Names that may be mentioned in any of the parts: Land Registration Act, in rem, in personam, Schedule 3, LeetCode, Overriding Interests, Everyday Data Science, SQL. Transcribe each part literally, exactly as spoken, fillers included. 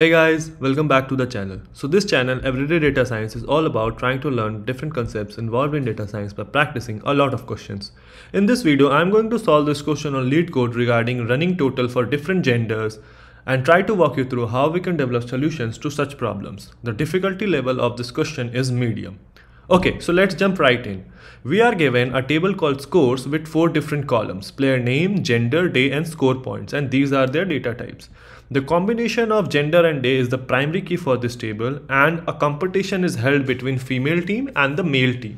Hey guys, welcome back to the channel. So this channel Everyday Data Science is all about trying to learn different concepts involved in data science by practicing a lot of questions. In this video, I am going to solve this question on LeetCode regarding running total for different genders and try to walk you through how we can develop solutions to such problems. The difficulty level of this question is medium. Okay, so let's jump right in. We are given a table called scores with four different columns: player name, gender, day and score points, and these are their data types. The combination of gender and day is the primary key for this table, and a competition is held between female team and the male team.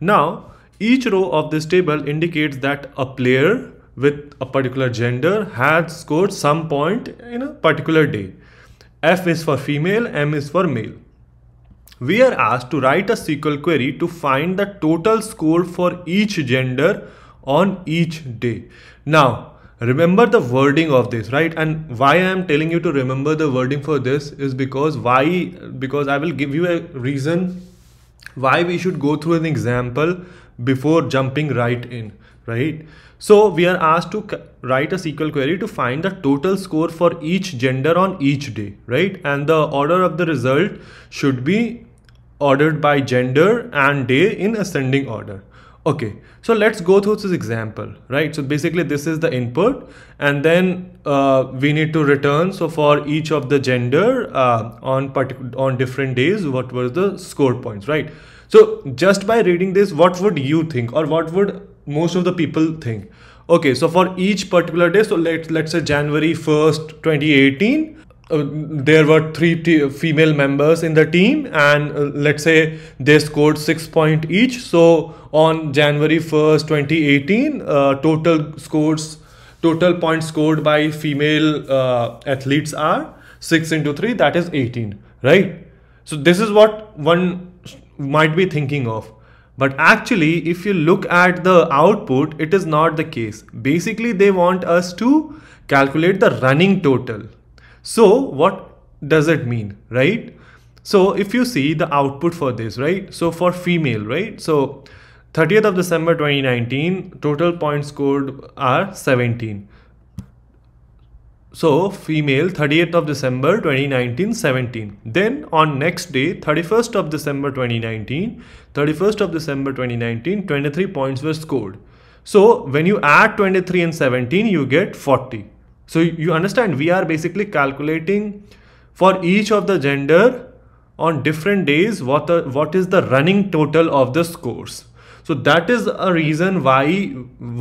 Now, each row of this table indicates that a player with a particular gender has scored some point in a particular day. F is for female, M is for male. We are asked to write a S Q L query to find the total score for each gender on each day. Now, remember the wording of this, right? And why I am telling you to remember the wording for this is because why? Because I will give you a reason why we should go through an example before jumping right in, right? So we are asked to write a S Q L query to find the total score for each gender on each day, right? And the order of the result should be ordered by gender and day in ascending order. Okay, so let's go through this example, right? So basically this is the input, and then uh, we need to return. So for each of the gender uh, on on different days, what were the score points, right? So just by reading this, what would you think, or what would most of the people think? Okay, so for each particular day, so let's let's say January first twenty eighteen. Uh, there were three t female members in the team, and uh, let's say they scored six point each. So on January first twenty eighteen, uh, total scores total points scored by female uh, athletes are six into three, that is eighteen, right? So this is what one might be thinking of, but actually if you look at the output, it is not the case. Basically they want us to calculate the running total. So what does it mean, right? So if you see the output for this, right? So for female, right? So thirtieth of December twenty nineteen, total points scored are seventeen. So female thirtieth of December twenty nineteen, seventeen. Then on next day, thirty-first of December twenty nineteen, thirty-first of December twenty nineteen, twenty-three points were scored. So when you add twenty-three and seventeen, you get forty. So you understand, we are basically calculating for each of the gender on different days what the, what is the running total of the scores. So that is a reason why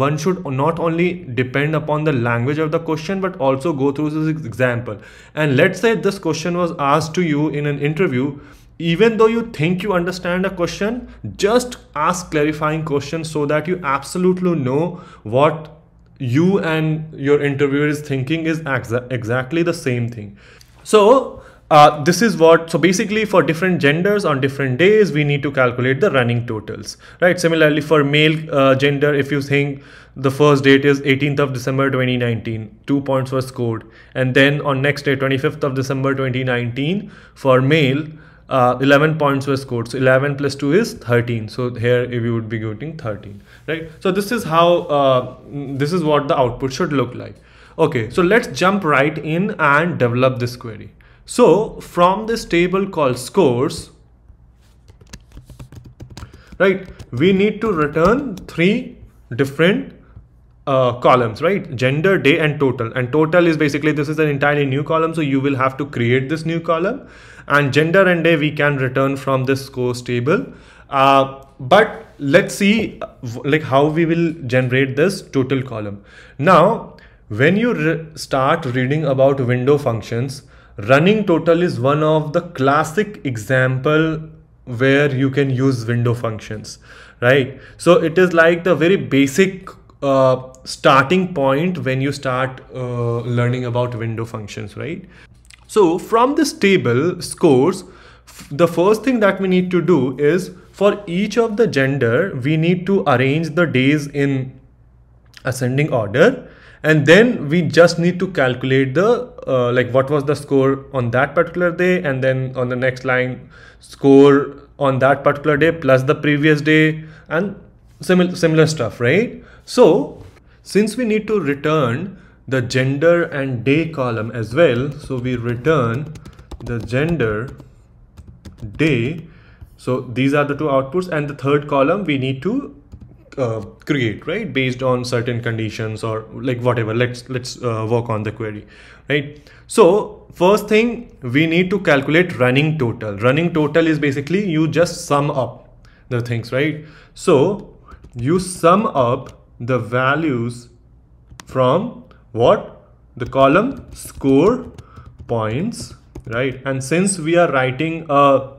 one should not only depend upon the language of the question, but also go through this example. And let's say this question was asked to you in an interview. Even though you think you understand a question, just ask clarifying questions so that you absolutely know what you and your interviewer is thinking is exa exactly the same thing. So uh, this is what, so basically for different genders on different days, we need to calculate the running totals, right? Similarly for male uh, gender, if you think the first date is eighteenth of December twenty nineteen, two points were scored. And then on next day, twenty-fifth of December twenty nineteen, for male, Uh, eleven points were scored. So eleven plus two is thirteen. So here we would be getting thirteen, right? So this is how, uh, this is what the output should look like. Okay, so let's jump right in and develop this query. So from this table called scores, right, we need to return three different Uh, columns, right? Gender, day and total. And total is basically, this is an entirely new column, so you will have to create this new column. And gender and day we can return from this scores table, uh, but let's see like how we will generate this total column. Now when you re start reading about window functions, running total is one of the classic example where you can use window functions, right? So it is like the very basic Uh, starting point when you start uh, learning about window functions, right? So from this table scores, the first thing that we need to do is for each of the gender, we need to arrange the days in ascending order. And then we just need to calculate the, uh, like what was the score on that particular day. And then on the next line, score on that particular day plus the previous day and similar, similar stuff, right? So since we need to return the gender and day column as well. So we return the gender, day. So these are the two outputs, and the third column we need to uh, create, right, based on certain conditions or like whatever. Let's let's uh, work on the query, right? So first thing, we need to calculate running total. Running total is basically you just sum up the things, right? So you sum up the values from what? The column score points, right? And since we are writing a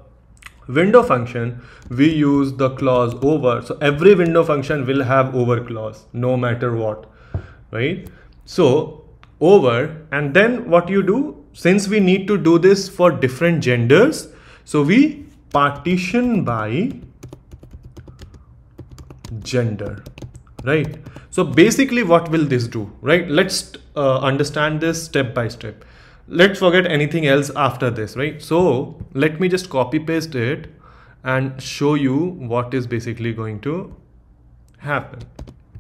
window function, we use the clause over. So every window function will have over clause no matter what, right? So over, and then what you do, since we need to do this for different genders, so we partition by gender, right? So basically what will this do, right? Let's uh, understand this step by step. Let's forget anything else after this, right? So let me just copy paste it and show you what is basically going to happen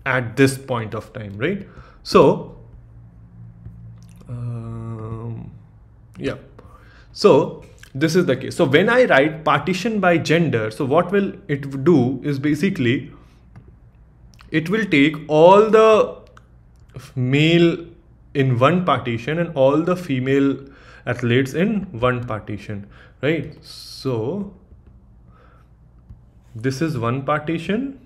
at this point of time, right? So um, yeah, so this is the case. So when I write partition by gender, so what will it do is basically it will take all the male in one partition and all the female athletes in one partition, right? So this is one partition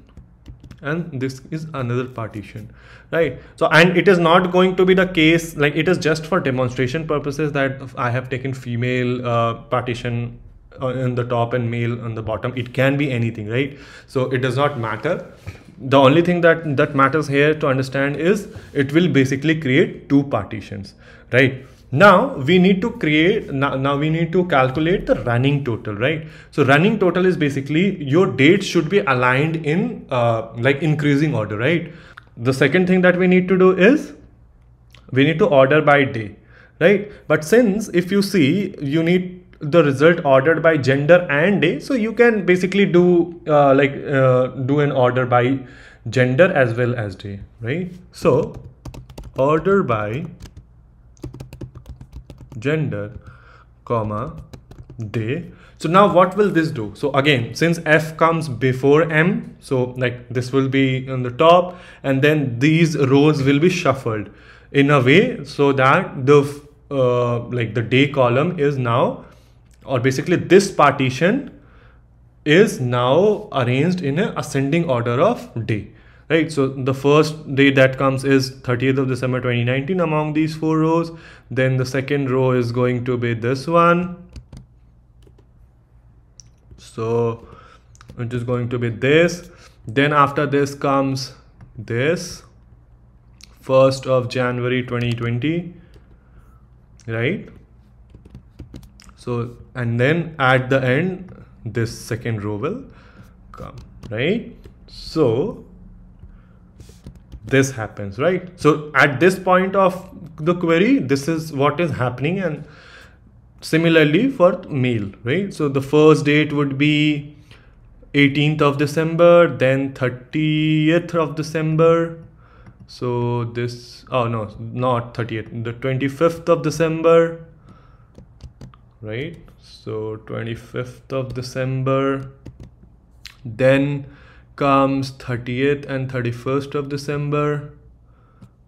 and this is another partition, right? So, and it is not going to be the case, like it is just for demonstration purposes that I have taken female uh, partition on the top and male on the bottom. It can be anything, right? So it does not matter. The only thing that that matters here to understand is it will basically create two partitions, right? Now we need to create, now, now we need to calculate the running total, right? So running total is basically your dates should be aligned in uh, like increasing order, right? The second thing that we need to do is we need to order by day, right? But since if you see, you need the result ordered by gender and day, so you can basically do uh, like uh, do an order by gender as well as day, right? So order by gender comma day. So now what will this do? So again, since F comes before M, so like this will be on the top, and then these rows will be shuffled in a way so that the uh, like the day column is now, or basically this partition is now arranged in an ascending order of day, right? So the first day that comes is thirtieth of December twenty nineteen among these four rows. Then the second row is going to be this one. So it is going to be this. Then after this comes this first of January twenty twenty, right? So, and then at the end, this second row will come, right? So this happens, right? So at this point of the query, this is what is happening. And similarly for male, right? So the first date would be eighteenth of December, then thirtieth of December. So this, oh no, not thirtieth, the twenty-fifth of December. Right, so twenty-fifth of December, then comes thirtieth and thirty-first of December,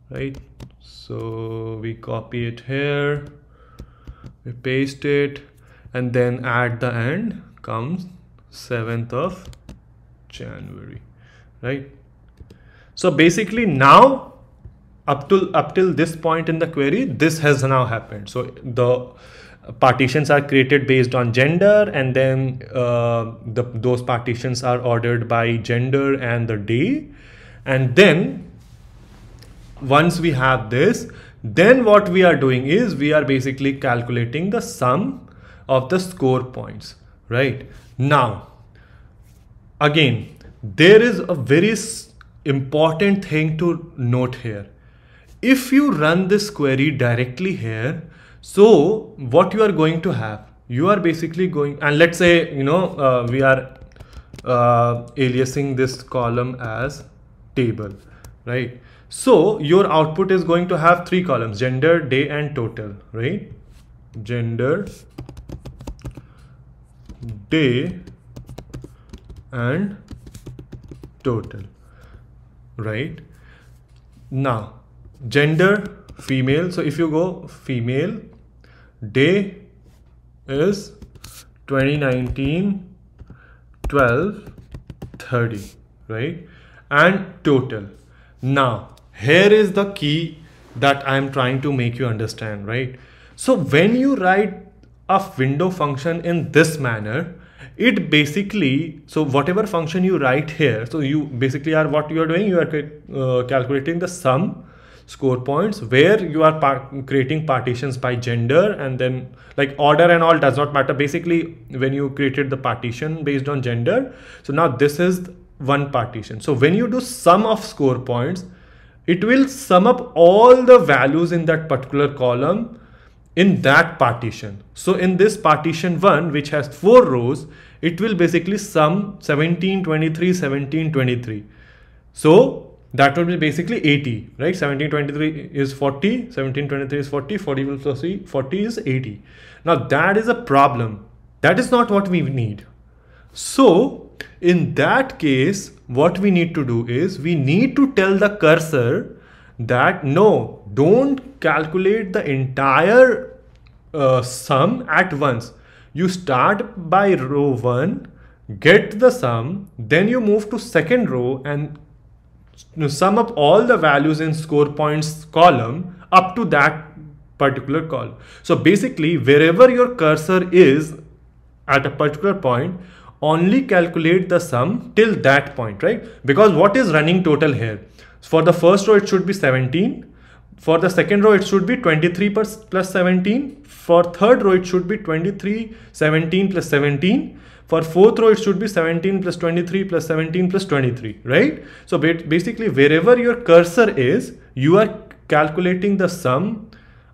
right? So we copy it here, we paste it, and then at the end comes seventh of January, right? So basically now up to up till this point in the query, this has now happened. So the partitions are created based on gender, and then uh, the, those partitions are ordered by gender and the day. And then once we have this, then what we are doing is we are basically calculating the sum of the score points, right? Now, again, there is a very important thing to note here. If you run this query directly here, so what you are going to have, you are basically going, and let's say, you know, uh, we are uh, aliasing this column as table, right? So your output is going to have three columns: gender, day, and total, right? Gender, day, and total, right? Now gender, female. So if you go female, day is twenty nineteen, twelve, thirty, right? And total. Now here is the key that I am trying to make you understand, right? So when you write a window function in this manner, it basically, so whatever function you write here, so you basically are, what you are doing, you are uh, calculating the sum, score points, where you are par creating partitions by gender, and then like order and all does not matter. Basically when you created the partition based on gender, so now this is one partition. So when you do sum of score points, it will sum up all the values in that particular column in that partition. So in this partition one, which has four rows, it will basically sum seventeen, twenty-three, seventeen, twenty-three. So that would be basically eighty, right? seventeen, twenty-three is forty, seventeen, twenty-three is forty, forty plus forty is eighty. Now that is a problem. That is not what we need. So in that case, what we need to do is we need to tell the cursor that no, don't calculate the entire uh, sum at once. You start by row one, get the sum, then you move to second row and sum up all the values in score points column up to that particular column. So basically wherever your cursor is at a particular point, only calculate the sum till that point, right? Because what is running total here? For the first row, it should be seventeen. For the second row, it should be twenty-three plus seventeen. For third row, it should be twenty-three, seventeen plus seventeen. For fourth row, it should be seventeen plus twenty-three plus seventeen plus twenty-three, right? So basically wherever your cursor is, you are calculating the sum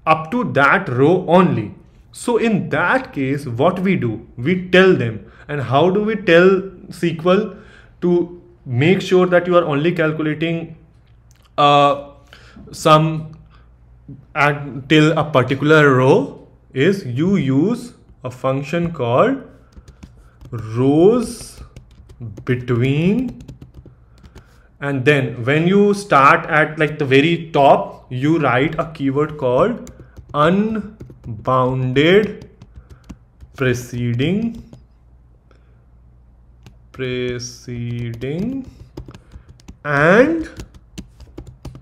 up to that row only. So in that case, what we do, we tell them. And how do we tell S Q L to make sure that you are only calculating uh, sum at, till a particular row? Is you use a function called rows between, and then when you start at like the very top, you write a keyword called unbounded preceding preceding and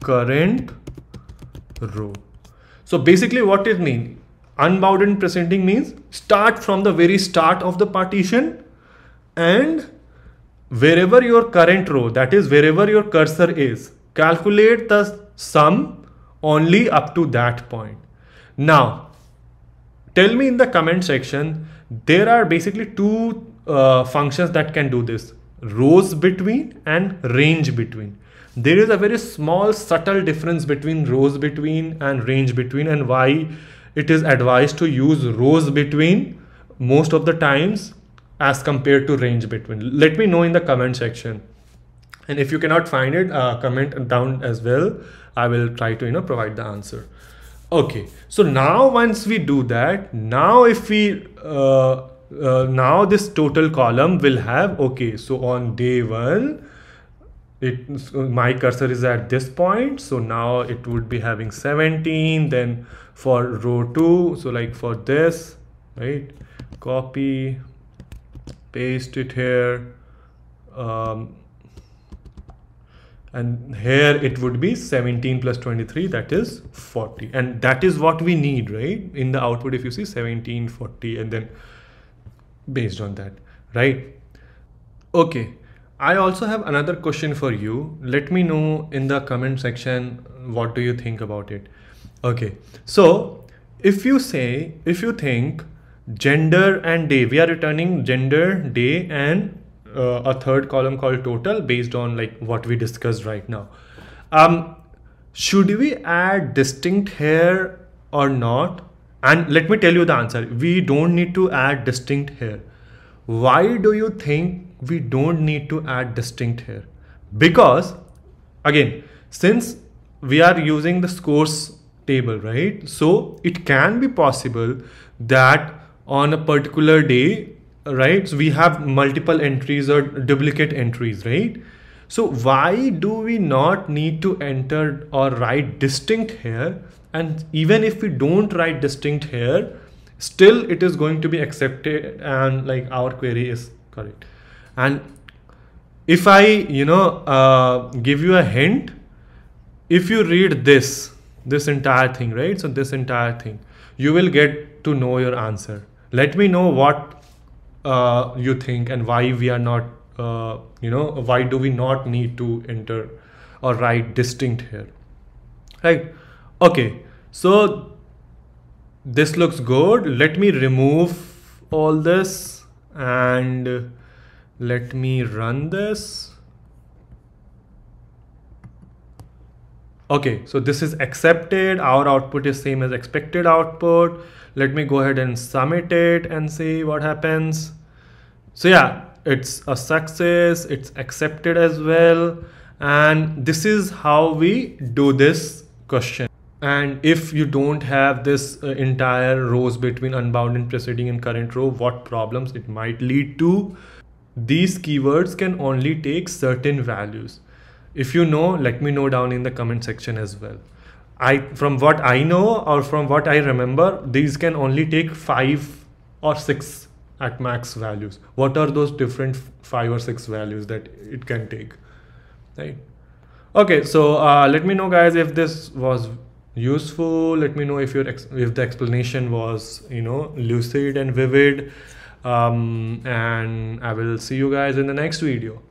current row. So basically what it means, unbounded preceding means start from the very start of the partition, and wherever your current row, that is wherever your cursor is, calculate the sum only up to that point. Now tell me in the comment section, there are basically two Uh, functions that can do this: rows between and range between. There is a very small subtle difference between rows between and range between, and why it is advised to use rows between most of the times as compared to range between. Let me know in the comment section, and if you cannot find it, uh, comment down as well. I will try to you know provide the answer. Okay, so now once we do that, now if we uh, Uh, now this total column will have, okay, so on day one, it, so my cursor is at this point, so now it would be having seventeen. Then for row two, so like for this, right, copy, paste it here, um, and here it would be seventeen plus twenty-three, that is forty, and that is what we need, right? In the output, if you see seventeen, forty, and then based on that, right? Okay, I also have another question for you. Let me know in the comment section, what do you think about it? Okay, so if you say, if you think gender and day, we are returning gender, day, and uh, a third column called total based on like what we discussed right now. Um, should we add distinct here or not? And let me tell you the answer. We don't need to add distinct here. Why do you think we don't need to add distinct here? Because again, since we are using the scores table, right? So it can be possible that on a particular day, right, so we have multiple entries or duplicate entries, right? So why do we not need to enter or write distinct here? And even if we don't write distinct here, still it is going to be accepted and like our query is correct. And if I, you know, uh, give you a hint, if you read this, this entire thing, right? So this entire thing, you will get to know your answer. Let me know what uh, you think and why we are not, uh, you know, why do we not need to enter or write distinct here, right? Okay, so this looks good. Let me remove all this and let me run this. Okay, so this is accepted. Our output is same as expected output. Let me go ahead and submit it and see what happens. So yeah, it's a success. It's accepted as well. And this is how we do this question. And if you don't have this uh, entire rows between unbound and preceding and current row, what problems it might lead to? These keywords can only take certain values. If you know, let me know down in the comment section as well. I, from what I know or from what I remember, these can only take five or six at max values. What are those different five or six values that it can take, right? Okay, so uh, let me know guys if this was useful. Let me know if your ex if the explanation was, you know, lucid and vivid. Um, and I will see you guys in the next video.